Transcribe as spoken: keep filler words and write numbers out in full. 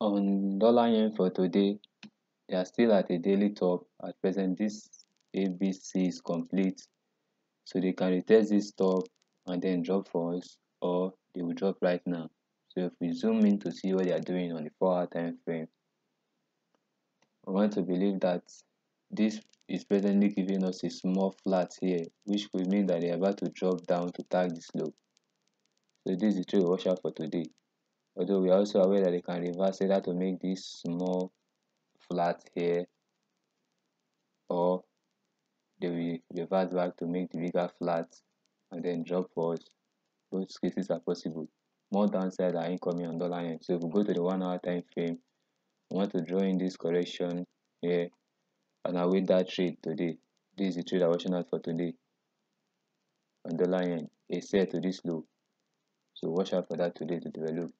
On dollar yen for today, they are still at a daily top at present. This A B C is complete, so they can retest this top and then drop for us, or they will drop right now. So if we zoom in to see what they are doing on the four hour time frame, I want to believe that this is presently giving us a small flat here, which will mean that they are about to drop down to tag this low. So this is the trade watch out for today. Although we are also aware that they can reverse either to make this small flat here, or they will reverse back to make the bigger flat and then drop for us. Both cases are possible. More downside are incoming on dollar yen. So if we go to the one hour time frame, we want to draw in this correction here and await that trade today. This is the trade I watched out for today on dollar yen, a sell to this low. So watch out for that today to develop.